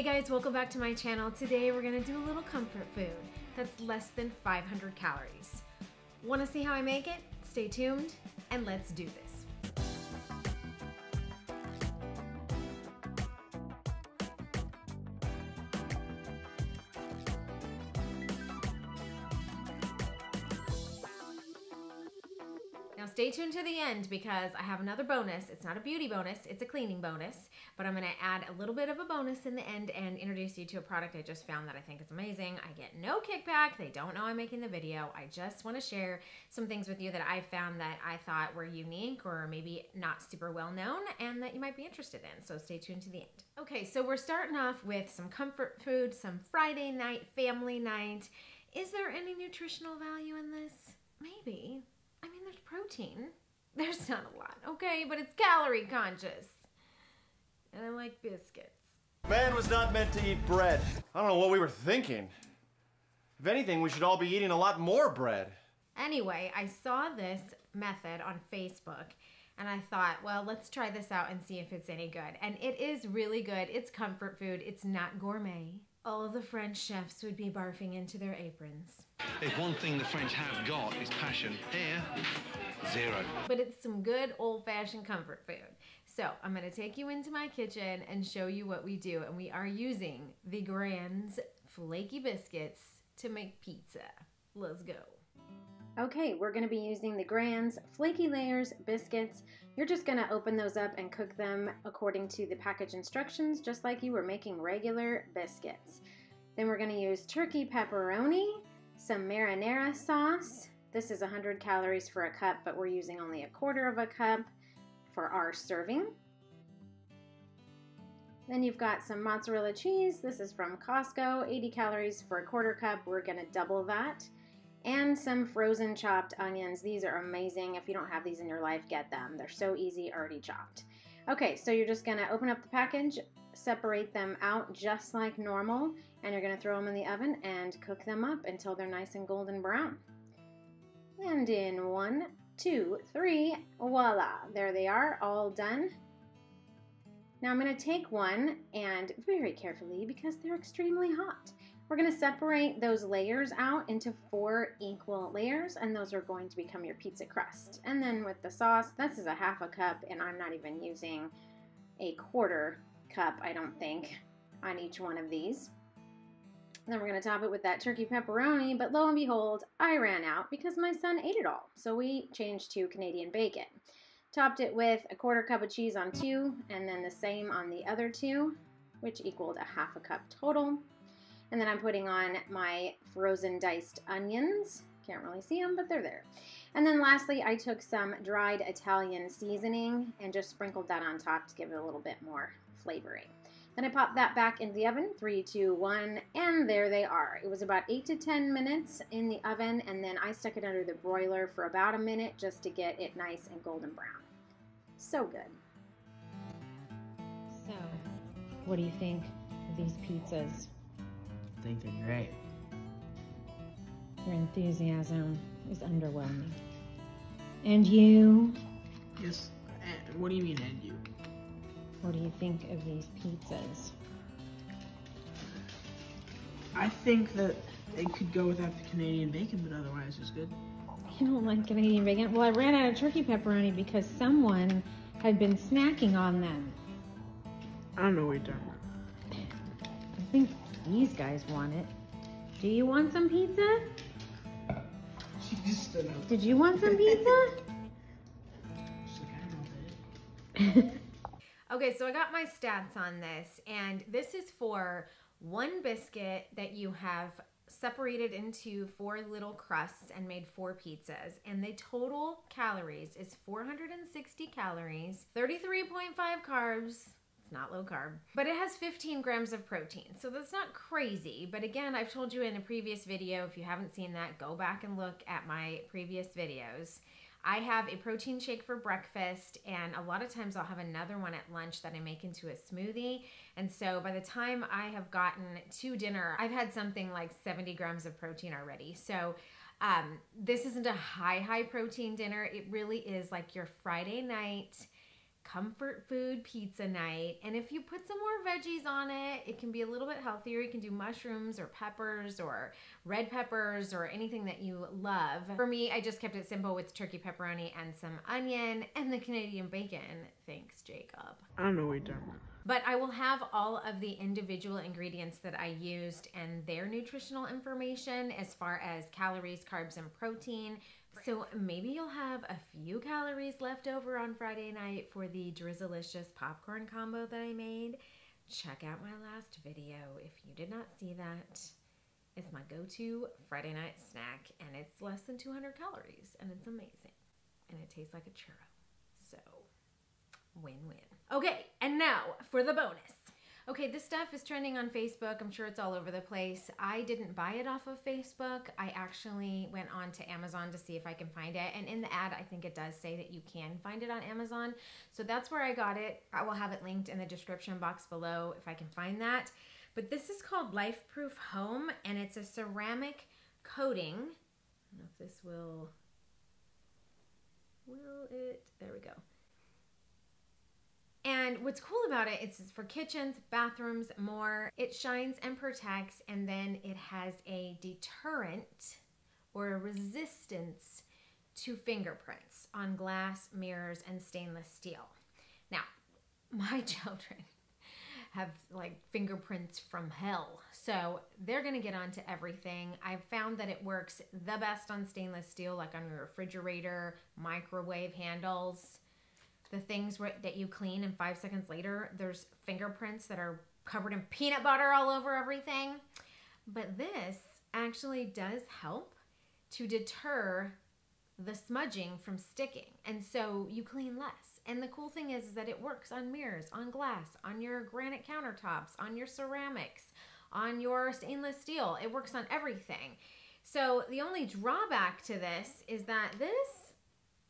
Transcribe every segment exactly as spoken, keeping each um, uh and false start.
Hey guys, welcome back to my channel. Today we're gonna do a little comfort food that's less than five hundred calories. Wanna see how I make it? Stay tuned and let's do this. Now stay tuned to the end because I have another bonus. It's not a beauty bonus, it's a cleaning bonus, but I'm gonna add a little bit of a bonus in the end and introduce you to a product I just found that I think is amazing. I get no kickback, they don't know I'm making the video. I just wanna share some things with you that I found that I thought were unique or maybe not super well known and that you might be interested in, so stay tuned to the end. Okay, so we're starting off with some comfort food, some Friday night, family night. Is there any nutritional value in this? Maybe. I mean, there's protein. There's not a lot, okay? But it's calorie conscious. And I like biscuits. Man was not meant to eat bread. I don't know what we were thinking. If anything, we should all be eating a lot more bread. Anyway, I saw this method on Facebook and I thought, well, let's try this out and see if it's any good. And it is really good. It's comfort food. It's not gourmet. All of the French chefs would be barfing into their aprons. If one thing the French have got is passion, here, zero. But it's some good old-fashioned comfort food. So I'm gonna take you into my kitchen and show you what we do. And we are using the Grands Flaky Biscuits to make pizza. Let's go. Okay, we're gonna be using the Grands Flaky Layers biscuits. You're just gonna open those up and cook them according to the package instructions, just like you were making regular biscuits. Then we're gonna use turkey pepperoni, some marinara sauce. This is one hundred calories for a cup, but we're using only a quarter of a cup for our serving. Then you've got some mozzarella cheese. This is from Costco, eighty calories for a quarter cup. We're gonna double that. And some frozen chopped onions. These are amazing. If you don't have these in your life, get them. They're so easy, already chopped. Okay, so you're just gonna open up the package, separate them out just like normal, and you're gonna throw them in the oven and cook them up until they're nice and golden brown. And in one, two, three, voila, there they are, all done. Now I'm gonna take one and very carefully, because they're extremely hot, we're gonna separate those layers out into four equal layers, and those are going to become your pizza crust. And then with the sauce, this is a half a cup, and I'm not even using a quarter cup, I don't think, on each one of these. And then we're gonna top it with that turkey pepperoni, but lo and behold, I ran out because my son ate it all. So we changed to Canadian bacon. Topped it with a quarter cup of cheese on two, and then the same on the other two, which equaled a half a cup total. And then I'm putting on my frozen diced onions. Can't really see them, but they're there. And then lastly, I took some dried Italian seasoning and just sprinkled that on top to give it a little bit more flavoring. Then I popped that back into the oven, three, two, one, and there they are. It was about eight to ten minutes in the oven, and then I stuck it under the broiler for about a minute just to get it nice and golden brown. So good. So, what do you think of these pizzas? I think they're great. Your enthusiasm is underwhelming. And you? Yes, and what do you mean, and you? What do you think of these pizzas? I think that it could go without the Canadian bacon, but otherwise it's good. You don't like Canadian bacon? Well, I ran out of turkey pepperoni because someone had been snacking on them. I don't know what you're talking about. I think these guys want it. Do you want some pizza? She just stood up. Did you want some pizza? She's like, I don't know. Okay, so I got my stats on this, and this is for one biscuit that you have separated into four little crusts and made four pizzas, and the total calories is four hundred sixty calories, thirty-three point five carbs. It's not low carb, but it has fifteen grams of protein, so that's not crazy. But again, I've told you in a previous video, if you haven't seen that, go back and look at my previous videos. I have a protein shake for breakfast, and a lot of times I'll have another one at lunch that I make into a smoothie. And so by the time I have gotten to dinner, I've had something like seventy grams of protein already. So um, this isn't a high, high protein dinner. It really is like your Friday night comfort food pizza night. And if you put some more veggies on it, it can be a little bit healthier. You can do mushrooms or peppers or red peppers or anything that you love. For me, I just kept it simple with turkey pepperoni and some onion and the Canadian bacon. Thanks, Jacob. I know we don't. But I will have all of the individual ingredients that I used and their nutritional information as far as calories, carbs, and protein. So maybe you'll have a few calories left over on Friday night for the Drizzleicious Popcorn Combo that I made. Check out my last video if you did not see that. It's my go-to Friday night snack, and it's less than two hundred calories, and it's amazing. And it tastes like a churro. So, win-win. Okay, and now for the bonus. Okay, this stuff is trending on Facebook. I'm sure it's all over the place. I didn't buy it off of Facebook. I actually went on to Amazon to see if I can find it. And in the ad, I think it does say that you can find it on Amazon. So that's where I got it. I will have it linked in the description box below if I can find that. But this is called LifeProof Home, and it's a ceramic coating. I don't know if this will, will it, there we go. And what's cool about it, it's for kitchens, bathrooms, more. It shines and protects, and then it has a deterrent or a resistance to fingerprints on glass, mirrors, and stainless steel. Now, my children have like fingerprints from hell, so they're gonna get onto everything. I've found that it works the best on stainless steel, like on your refrigerator, microwave handles. The things where, that you clean and five seconds later, there's fingerprints that are covered in peanut butter all over everything. But this actually does help to deter the smudging from sticking. And so you clean less. And the cool thing is, is that it works on mirrors, on glass, on your granite countertops, on your ceramics, on your stainless steel. It works on everything. So the only drawback to this is that this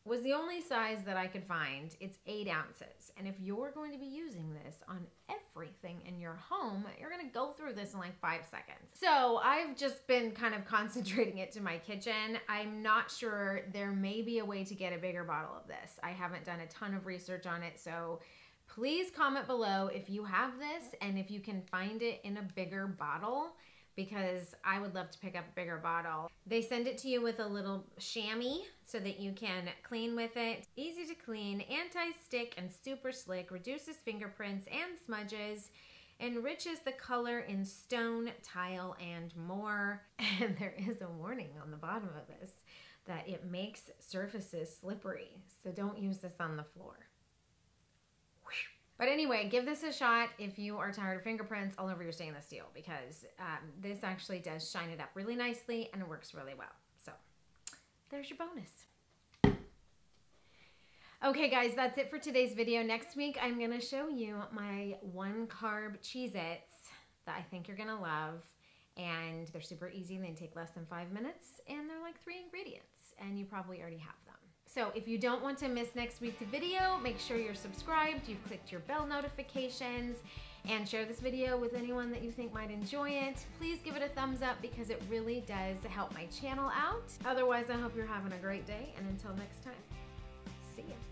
was the only size that I could find. It's eight ounces. And if you're going to be using this on everything in your home, you're gonna go through this in like five seconds. So I've just been kind of concentrating it to my kitchen. I'm not sure, there may be a way to get a bigger bottle of this. I haven't done a ton of research on it, so please comment below if you have this and if you can find it in a bigger bottle, because I would love to pick up a bigger bottle. They send it to you with a little chamois so that you can clean with it. Easy to clean, anti-stick and super slick, reduces fingerprints and smudges, enriches the color in stone, tile, and more. And there is a warning on the bottom of this that it makes surfaces slippery, so don't use this on the floor. But anyway, give this a shot if you are tired of fingerprints all over your stainless steel, because um, this actually does shine it up really nicely and it works really well. So there's your bonus. Okay guys, that's it for today's video. Next week, I'm gonna show you my one carb Cheez-Its that I think you're gonna love. And they're super easy, they take less than five minutes and they're like three ingredients and you probably already have them. So if you don't want to miss next week's video, make sure you're subscribed, you've clicked your bell notifications, and share this video with anyone that you think might enjoy it. Please give it a thumbs up because it really does help my channel out. Otherwise, I hope you're having a great day, and until next time, see ya.